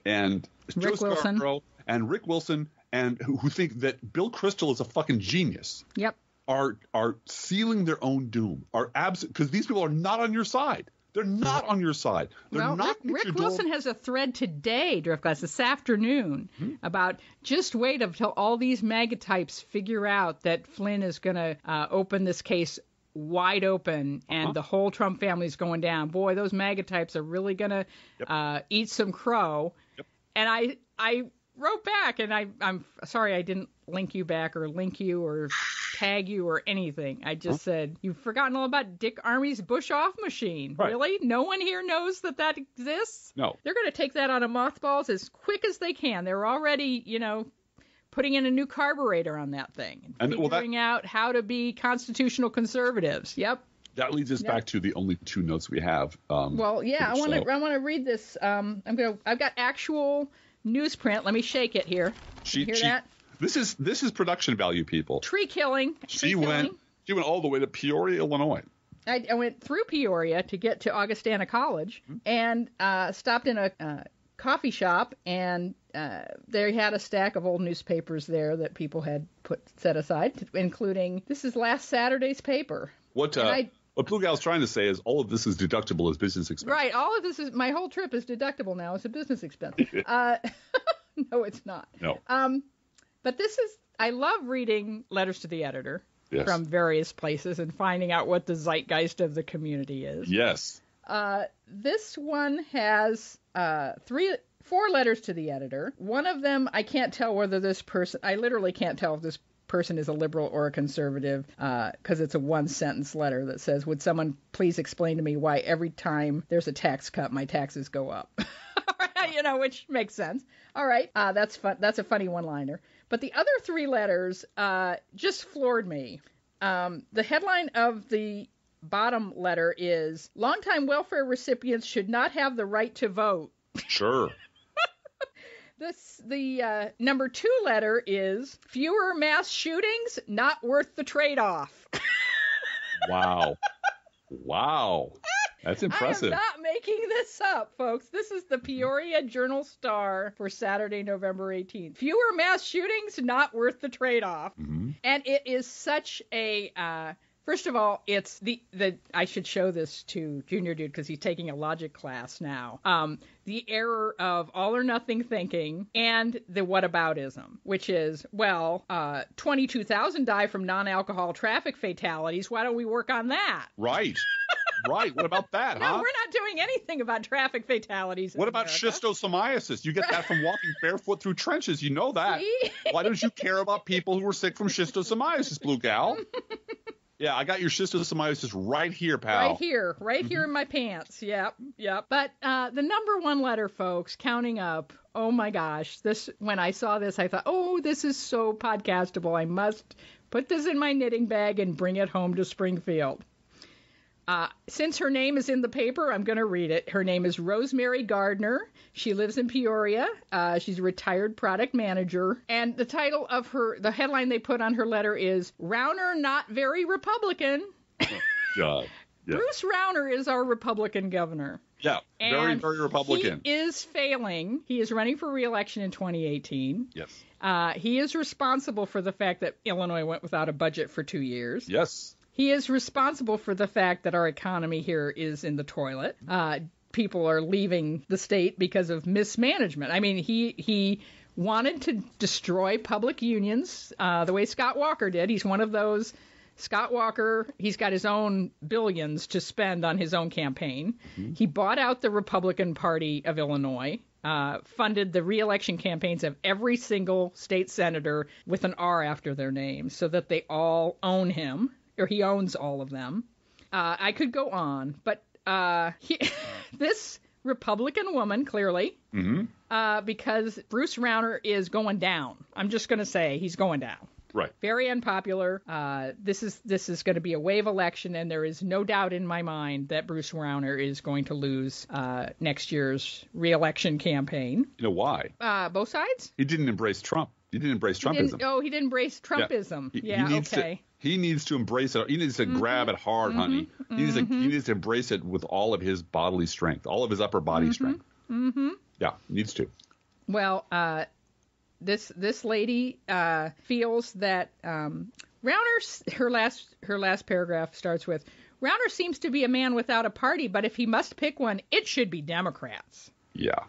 and Rick Joe Wilson. Scarborough and Rick Wilson and who, who think that Bill Kristol is a fucking genius. Yep. Are, are sealing their own doom. Are absent – because these people are not on your side. They're not on your side. They're well, not. Rick, Rick Wilson has a thread today, Driftglass, this afternoon, mm-hmm. about just wait until all these MAGA types figure out that Flynn is going to uh, open this case wide open and uh-huh. the whole Trump family is going down. Boy, those MAGA types are really going to yep. uh, eat some crow. Yep. And I, I wrote back, and I, I'm sorry I didn't link you back or link you or tag you or anything. I just huh? said, you've forgotten all about Dick Armey's Bush-Off machine. Right. Really? No one here knows that that exists? No. They're going to take that out of mothballs as quick as they can. They're already, you know, putting in a new carburetor on that thing. And, and figuring well, that, out how to be constitutional conservatives. Yep. That leads us yep. back to the only two notes we have. Um, well, yeah, I want to I want to read this. Um, I'm going I've got actual newsprint. Let me shake it here. She, you hear she, that? This is this is production value, people. Tree killing. Tree she killing. went she went all the way to Peoria, Illinois. I, I went through Peoria to get to Augustana College mm-hmm. and uh, stopped in a uh, coffee shop, and uh, they had a stack of old newspapers there that people had put set aside, including this is last Saturday's paper. What? Uh, I, what Blue Gal's trying to say is all of this is deductible as business expense. Right. All of this is my whole trip is deductible now as a business expense. uh, no, it's not. No. Um, But this is – I love reading letters to the editor yes. from various places and finding out what the zeitgeist of the community is. Yes. Uh, this one has uh, three – four letters to the editor. One of them, I can't tell whether this person – I literally can't tell if this person is a liberal or a conservative because uh, it's a one-sentence letter that says, would someone please explain to me why every time there's a tax cut, my taxes go up? You know, which makes sense. All right. Uh, that's fun. That's a funny one-liner. But the other three letters uh, just floored me. Um, the headline of the bottom letter is, longtime welfare recipients should not have the right to vote. Sure. This, the uh, number two letter is, fewer mass shootings, not worth the trade-off. Wow. Wow. That's impressive. I am not making this up, folks. This is the Peoria Journal-Star for Saturday, November eighteenth. Fewer mass shootings, not worth the trade-off. Mm-hmm. And it is such a... Uh, first of all, it's the, the... I should show this to Junior Dude because he's taking a logic class now. Um, the error of all-or-nothing thinking and the whataboutism, which is, well, uh, twenty-two thousand die from non-alcohol traffic fatalities. Why don't we work on that? Right. Right. What about that, no, huh? No, we're not doing anything about traffic fatalities. What about America? Schistosomiasis? You get that from walking barefoot through trenches. You know that. See? Why don't you care about people who are sick from schistosomiasis, Blue Gal? Yeah, I got your schistosomiasis right here, pal. Right here. Right mm-hmm. here in my pants. Yep. Yep. But uh, the number one letter, folks, counting up, oh, my gosh. This when I saw this, I thought, oh, this is so podcastable. I must put this in my knitting bag and bring it home to Springfield. Uh, since her name is in the paper, I'm going to read it. Her name is Rosemary Gardner. She lives in Peoria. Uh, she's a retired product manager. And the title of her, the headline they put on her letter is, Rauner Not Very Republican. Oh, God. Yeah. Bruce Rauner is our Republican governor. Yeah, very, and very Republican. He is failing. He is running for re-election in twenty eighteen. Yes. Uh, he is responsible for the fact that Illinois went without a budget for two years. Yes. He is responsible for the fact that our economy here is in the toilet. Uh, people are leaving the state because of mismanagement. I mean, he he wanted to destroy public unions uh, the way Scott Walker did. He's one of those. Scott Walker, he's got his own billions to spend on his own campaign. Mm-hmm. He bought out the Republican Party of Illinois, uh, funded the reelection campaigns of every single state senator with an R after their name so that they all own him, or he owns all of them. Uh, I could go on, but uh, he, this Republican woman, clearly, mm-hmm. uh, because Bruce Rauner is going down. I'm just going to say he's going down. Right. Very unpopular. Uh, this is this is going to be a wave election, and there is no doubt in my mind that Bruce Rauner is going to lose uh, next year's re-election campaign. You know why? Uh, both sides? He didn't embrace Trump. He didn't embrace Trumpism. He didn't, oh, he didn't embrace Trumpism. Yeah, he, yeah he needs okay. To, he needs to embrace it. He needs to mm-hmm. grab it hard, mm-hmm. honey. He needs, mm-hmm. to, he needs to embrace it with all of his bodily strength, all of his upper body mm-hmm. strength. Mm-hmm. Yeah, he needs to. Well, uh This this lady uh, feels that um, Rauner, her last her last paragraph starts with, Rauner seems to be a man without a party, but if he must pick one, it should be Democrats. Yeah.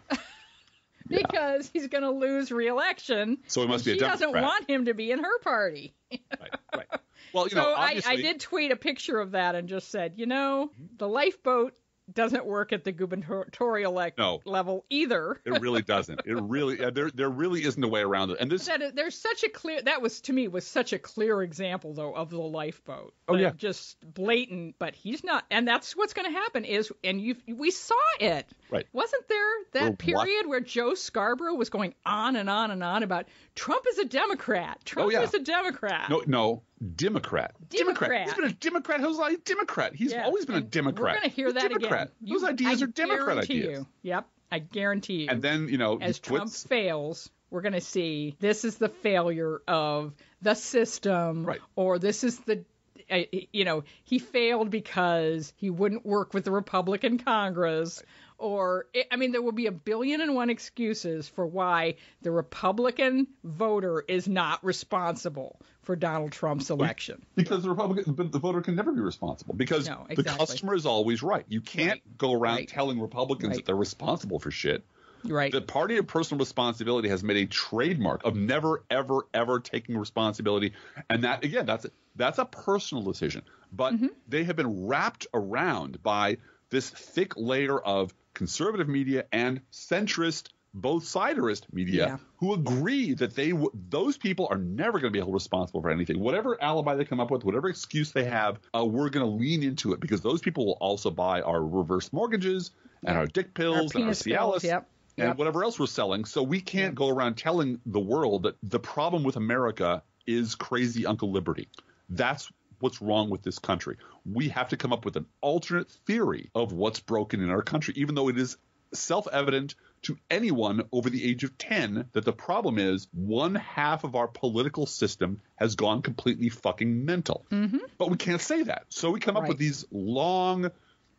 Because yeah. he's going to lose re-election. So he must be a Democrat. She doesn't want him to be in her party. Right, right. Well, you so know, obviously... I, I did tweet a picture of that and just said, you know, the lifeboat doesn't work at the gubernatorial le- no, level either. It really doesn't. It really uh, there there really isn't a way around it. And this that is, there's such a clear that was to me was such a clear example though of the lifeboat. Oh like, yeah, just blatant. But he's not, and that's what's going to happen is, and you we saw it. Right. Wasn't there that We're period what? where Joe Scarborough was going on and on and on about Trump is a Democrat. Trump oh, yeah. is a Democrat. No, no. Democrat. Democrat. Democrat. He's been a Democrat. He's always a Democrat. He's yeah. always been and a Democrat. We're going to hear He's that Democrat. again. Those you, ideas I are Democrat ideas. You. Yep. I guarantee you. And then, you know, as Trump quits. fails, we're going to see this is the failure of the system. Right. Or this is the, uh, you know, he failed because he wouldn't work with the Republican Congress. Right. Or, I mean, there will be a billion and one excuses for why the Republican voter is not responsible for Donald Trump's election. Because the Republican the voter can never be responsible because no, exactly. the customer is always right. You can't right. go around right. telling Republicans right. that they're responsible for shit. Right. The party of personal responsibility has made a trademark of never, ever, ever taking responsibility. And that, again, that's that's a personal decision. But mm-hmm. they have been wrapped around by this thick layer of conservative media and centrist, both-siderist media yeah. who agree that they w- those people are never going to be held responsible for anything. Whatever alibi they come up with, whatever excuse they have, uh, we're going to lean into it because those people will also buy our reverse mortgages and yeah. our dick pills our and our Cialis. Yep. Yep. And whatever else we're selling. So we can't yep. go around telling the world that the problem with America is crazy Uncle Liberty. That's what's wrong with this country. We have to come up with an alternate theory of what's broken in our country, even though it is self-evident to anyone over the age of ten that the problem is one half of our political system has gone completely fucking mental. Mm-hmm. But we can't say that. So we come up right. with these long,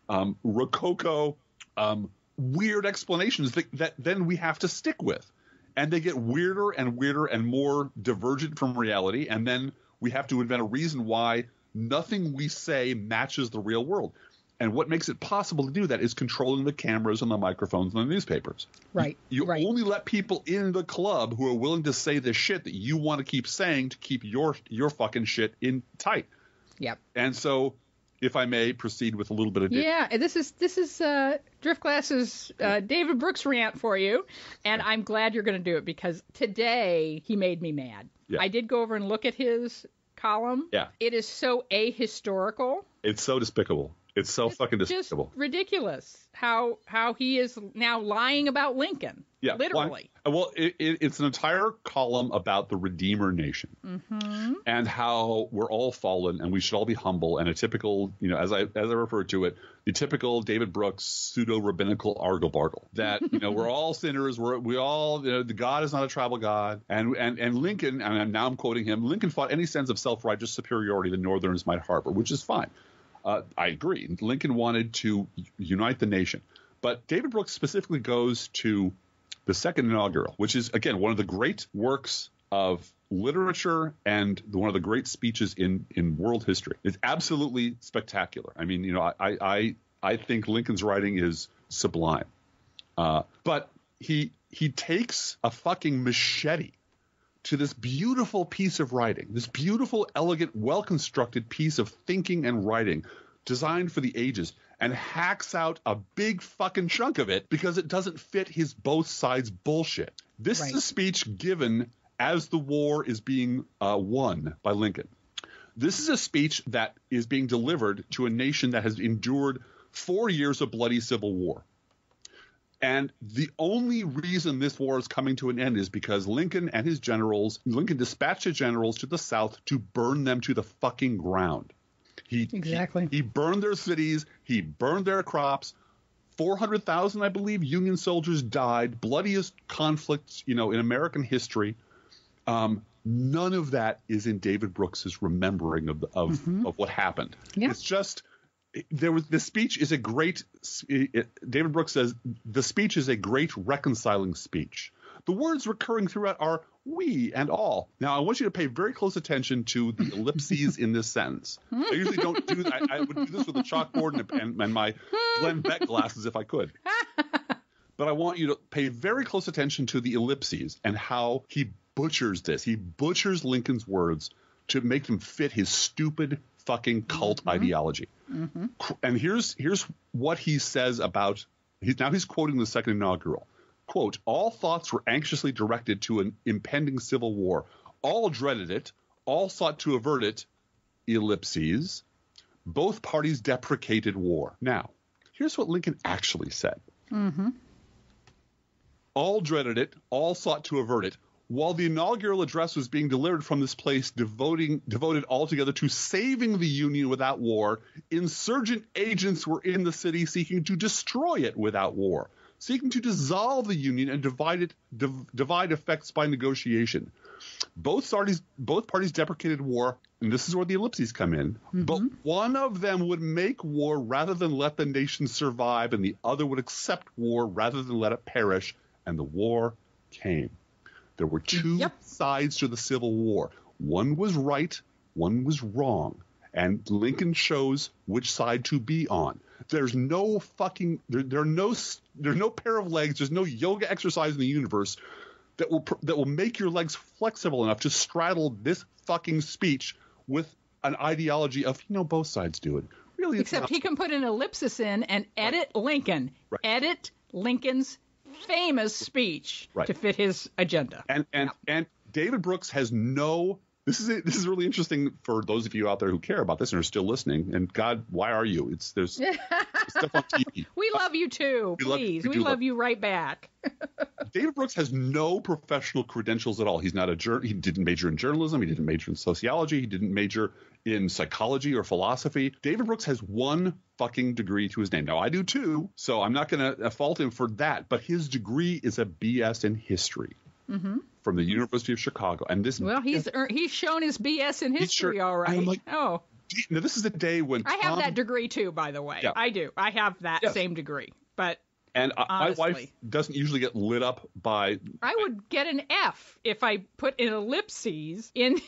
um, rococo, um, weird explanations that, that then we have to stick with. And they get weirder and weirder and more divergent from reality. And then we have to invent a reason why nothing we say matches the real world. And what makes it possible to do that is controlling the cameras and the microphones and the newspapers. Right. You, you right. only let people in the club who are willing to say the shit that you want to keep saying to keep your your fucking shit in tight. Yep. And so, if I may proceed with a little bit of data. Yeah, this is this is uh, Driftglass's uh, David Brooks rant for you, and I'm glad you're going to do it because today he made me mad. Yeah. I did go over and look at his column. Yeah. It is so ahistorical. It's so despicable. It's so it's fucking despicable. Just ridiculous how how he is now lying about Lincoln. Yeah, literally. Well, well it, it, it's an entire column about the Redeemer Nation mm-hmm. and how we're all fallen and we should all be humble. And a typical, you know, as I as I refer to it, the typical David Brooks pseudo rabbinical arglebargle that you know we're all sinners. We're we all you know the God is not a tribal God. And and and Lincoln, and now I'm quoting him. Lincoln fought any sense of self righteous superiority the Northerners might harbor, which is fine. Uh, I agree. Lincoln wanted to unite the nation. But David Brooks specifically goes to the Second Inaugural, which is, again, one of the great works of literature and one of the great speeches in, in world history. It's absolutely spectacular. I mean, you know, I I, I think Lincoln's writing is sublime. Uh, but he he takes a fucking machete to this beautiful piece of writing, this beautiful, elegant, well-constructed piece of thinking and writing designed for the ages, and hacks out a big fucking chunk of it because it doesn't fit his both sides bullshit. This right. is a speech given as the war is being uh, won by Lincoln. This is a speech that is being delivered to a nation that has endured four years of bloody civil war. And the only reason this war is coming to an end is because Lincoln and his generals – Lincoln dispatched his generals to the South to burn them to the fucking ground. He, exactly. He, he burned their cities. He burned their crops. four hundred thousand, I believe, Union soldiers died. Bloodiest conflicts, you know, in American history. Um, none of that is in David Brooks's remembering of the, of, mm-hmm. of what happened. Yeah. It's just – There was the speech is a great it, David Brooks says the speech is a great reconciling speech. The words recurring throughout are we and all. Now, I want you to pay very close attention to the ellipses in this sentence. I usually don't do that. I, I would do this with a chalkboard and, a pen, and my Glenn Beck glasses if I could. But I want you to pay very close attention to the ellipses and how he butchers this. He butchers Lincoln's words to make them fit his stupid fucking cult mm-hmm. ideology. Mm-hmm. And here's here's what he says about he's now he's quoting the second inaugural. Quote, all thoughts were anxiously directed to an impending civil war. All dreaded it. All sought to avert it. Ellipses. Both parties deprecated war. Now, here's what Lincoln actually said. Mm-hmm. All dreaded it. All sought to avert it. While the inaugural address was being delivered from this place, devoting, devoted altogether to saving the Union without war, insurgent agents were in the city seeking to destroy it without war, seeking to dissolve the Union and divide it, div, divide effects by negotiation. Both parties, both parties deprecated war, and this is where the ellipses come in, mm-hmm. but one of them would make war rather than let the nation survive, and the other would accept war rather than let it perish, and the war came. There were two yep. sides to the Civil War. One was right, one was wrong. And Lincoln chose which side to be on. There's no fucking there, – there are no there's no pair of legs, there's no yoga exercise in the universe that will that will make your legs flexible enough to straddle this fucking speech with an ideology of, you know, both sides do it. Really, Except not. He can put an ellipsis in and edit right. Lincoln. Right. Edit Lincoln's famous speech right. to fit his agenda. And and and David Brooks has no this is this is really interesting for those of you out there who care about this and are still listening, and God, why are you? It's there's, there's stuff on T V. We love you too. We please. Love, we we love, love you right back. David Brooks has no professional credentials at all. He's not a jur- he didn't major in journalism, he didn't major in sociology, he didn't major in psychology or philosophy. David Brooks has one fucking degree to his name. Now, I do too, so I'm not going to fault him for that, but his degree is a B S in history mm-hmm. from the University of Chicago. And this Well, he's er, he's shown his B S in history sure, all right. I'm like, oh. Now, this is the day when I Tom, have that degree too, by the way. Yeah. I do. I have that yes. same degree, but And Honestly. My wife doesn't usually get lit up by... I would get an F if I put an ellipses in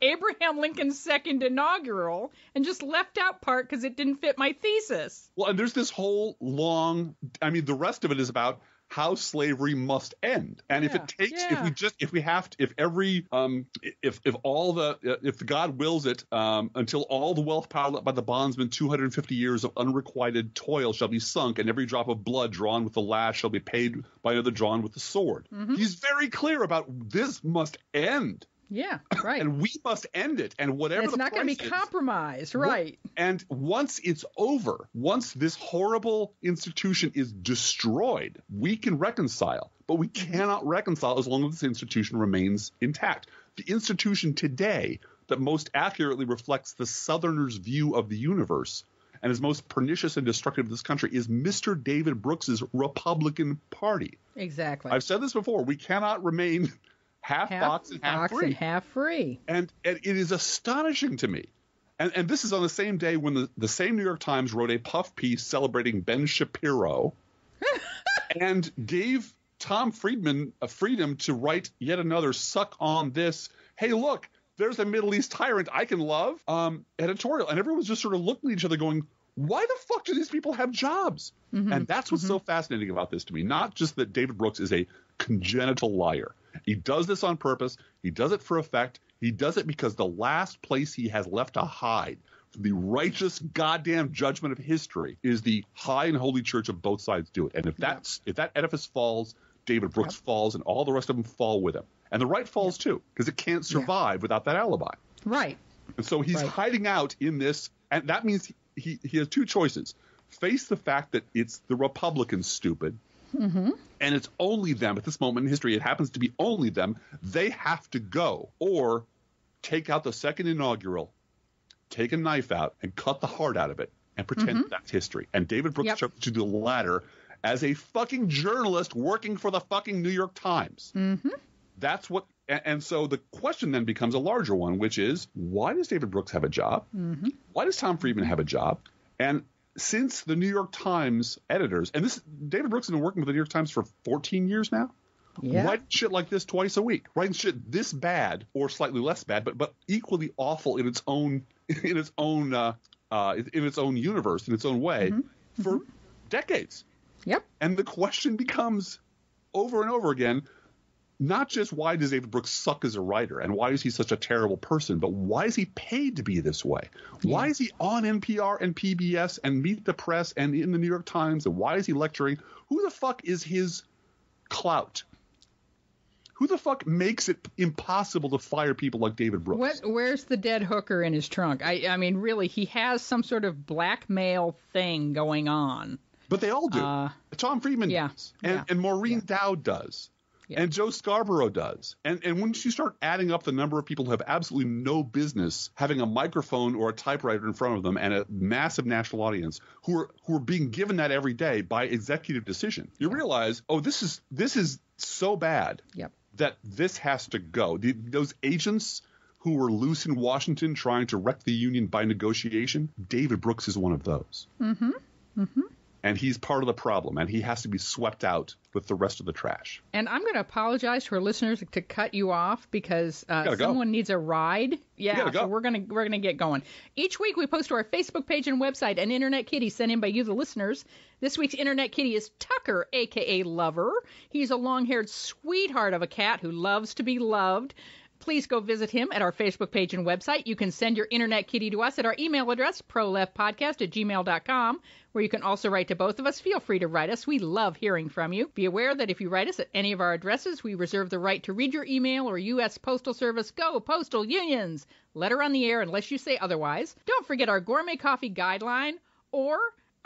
Abraham Lincoln's second inaugural and just left out part because it didn't fit my thesis. Well, and there's this whole long... I mean, the rest of it is about how slavery must end. And yeah, if it takes... Yeah. If we just... If we have to... If every... Um, if if all the... If God wills it, um, until all the wealth piled up by the bondsman, two hundred fifty years of unrequited toil shall be sunk, and every drop of blood drawn with the lash shall be paid by another drawn with the sword. Mm-hmm. He's very clear about this must end. Yeah, right. And we must end it. And whatever and it's the not going to be is, compromised, right? And once it's over, once this horrible institution is destroyed, we can reconcile. But we cannot reconcile as long as this institution remains intact. The institution today that most accurately reflects the Southerners' view of the universe and is most pernicious and destructive to this country is Mister David Brooks's Republican Party. Exactly. I've said this before. We cannot remain... Half, half box and half box free. And, half free. And, and it is astonishing to me. And, and this is on the same day when the, the same New York Times wrote a puff piece celebrating Ben Shapiro and gave Tom Friedman a freedom to write yet another suck on this. Hey, look, there's a Middle East tyrant I can love um, editorial. And everyone's just sort of looking at each other going, why the fuck do these people have jobs? Mm-hmm. And that's what's mm-hmm. so fascinating about this to me. Not just that David Brooks is a congenital liar. He does this on purpose. He does it for effect. He does it because the last place he has left to hide from the righteous goddamn judgment of history is the high and holy church of both sides do it. And if that's yeah. if that edifice falls, David Brooks yeah. falls, and all the rest of them fall with him. And the right falls, yeah. too, because it can't survive yeah. without that alibi. Right. And so he's right. hiding out in this, and that means he, he has two choices. Face the fact that it's the Republicans stupid, mm-hmm. and it's only them. At this moment in history, it happens to be only them. They have to go, or take out the second inaugural, take a knife out, and cut the heart out of it, and pretend mm-hmm. that's history. And David Brooks yep. chose to do the latter as a fucking journalist working for the fucking New York Times. Mm-hmm. That's what – and so the question then becomes a larger one, which is, why does David Brooks have a job? Mm-hmm. Why does Tom Friedman have a job? And since the New York Times editors – and this David Brooks has been working with the New York Times for fourteen years now. Yeah. Writing shit like this twice a week. Writing shit this bad or slightly less bad, but but equally awful in its own in its own uh, uh, in its own universe, in its own way, mm-hmm. for mm-hmm. decades. Yep. And the question becomes over and over again – not just why does David Brooks suck as a writer and why is he such a terrible person, but why is he paid to be this way? Yeah. Why is he on N P R and P B S and Meet the Press and in the New York Times, and why is he lecturing? Who the fuck is his clout? Who the fuck makes it impossible to fire people like David Brooks? What, where's the dead hooker in his trunk? I, I mean, really, he has some sort of blackmail thing going on. But they all do. Uh, Tom Friedman yeah, does. And, yeah, and Maureen yeah. Dowd does. Yeah. And Joe Scarborough does. And and once you start adding up the number of people who have absolutely no business having a microphone or a typewriter in front of them and a massive national audience who are who are being given that every day by executive decision, you yeah. realize, oh, this is this is so bad yep. that this has to go. The, those agents who were loose in Washington trying to wreck the union by negotiation, David Brooks is one of those. Mm-hmm. Mm-hmm. And he's part of the problem, and he has to be swept out with the rest of the trash. And I'm going to apologize to our listeners to cut you off because uh, someone go. needs a ride. Yeah, so we're going to we're going to get going. Each week we post to our Facebook page and website an Internet Kitty sent in by you, the listeners. This week's Internet Kitty is Tucker, a k a. Lover. He's a long-haired sweetheart of a cat who loves to be loved. Please go visit him at our Facebook page and website. You can send your Internet Kitty to us at our email address, proleftpodcast at gmail dot com, where you can also write to both of us. Feel free to write us. We love hearing from you. Be aware that if you write us at any of our addresses, we reserve the right to read your email or U S Postal Service. Go Postal Unions! Let her on the air unless you say otherwise. Don't forget our gourmet coffee guideline or...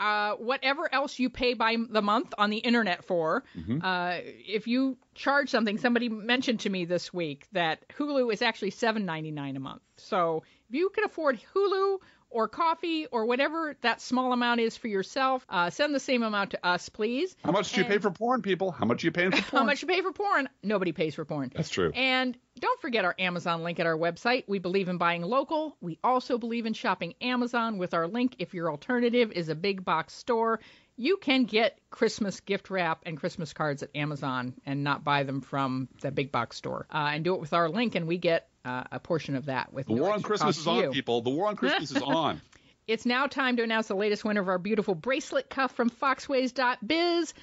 Uh, whatever else you pay by the month on the internet for, mm-hmm. uh, if you charge something, somebody mentioned to me this week that Hulu is actually seven dollars and ninety-nine cents a month. So if you can afford Hulu or coffee or whatever that small amount is for yourself, uh, send the same amount to us, please. How much do and, you pay for porn, people? How much are you paying for porn? How much you pay for porn? Nobody pays for porn. That's true. And don't forget our Amazon link at our website. We believe in buying local. We also believe in shopping Amazon with our link. If your alternative is a big box store, you can get Christmas gift wrap and Christmas cards at Amazon and not buy them from the big box store. Uh, and do it with our link, and we get uh, a portion of that. With the war on Christmas is on, people. The war on Christmas is on. It's now time to announce the latest winner of our beautiful bracelet cuff from foxways dot biz.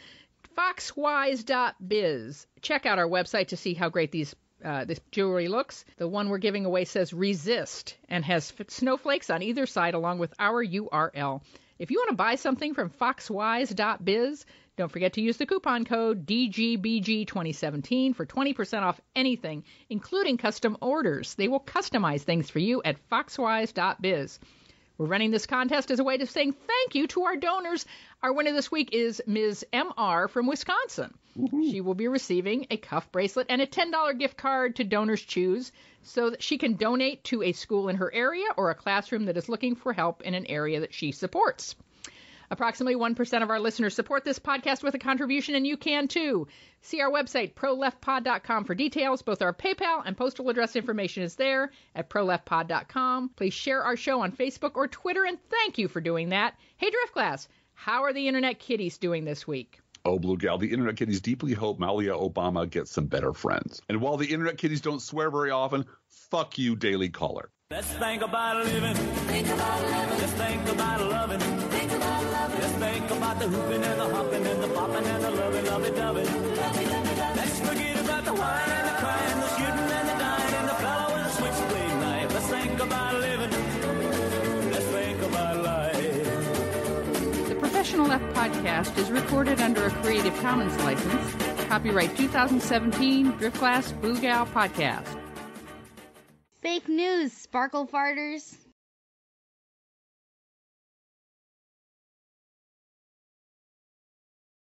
foxways dot biz. Check out our website to see how great these Uh, this jewelry looks. The one we're giving away says resist and has f- snowflakes on either side along with our U R L. If you want to buy something from foxwise dot biz, don't forget to use the coupon code D G B G twenty seventeen for twenty percent off anything, including custom orders. They will customize things for you at foxwise dot biz. We're running this contest as a way to saying thank you to our donors. Our winner this week is Miz M R from Wisconsin. Woo-hoo. She will be receiving a cuff bracelet and a ten dollars gift card to Donors Choose so that she can donate to a school in her area or a classroom that is looking for help in an area that she supports. Approximately one percent of our listeners support this podcast with a contribution, and you can too. See our website, pro left pod dot com, for details. Both our PayPal and postal address information is there at pro left pod dot com. Please share our show on Facebook or Twitter, and thank you for doing that. Hey, Driftglass, how are the Internet Kitties doing this week? Oh, Blue Gal, the Internet Kitties deeply hope Malia Obama gets some better friends. And while the Internet Kitties don't swear very often, fuck you, Daily Caller. Let's think about living. Think about living. Let's think about loving. Think about loving. Let's think about the hooping and the hopping and the popping and the loving, loving, loving. Loving, loving, loving. Let's forget about the wine and the crying, the shooting and the dying, and the fellow with the switchblade knife. Let's think about living. Let's think about life. The Professional Left Podcast is recorded under a Creative Commons license. Copyright two thousand seventeen Driftglass Blue Gal Podcast. Fake news, sparkle farters.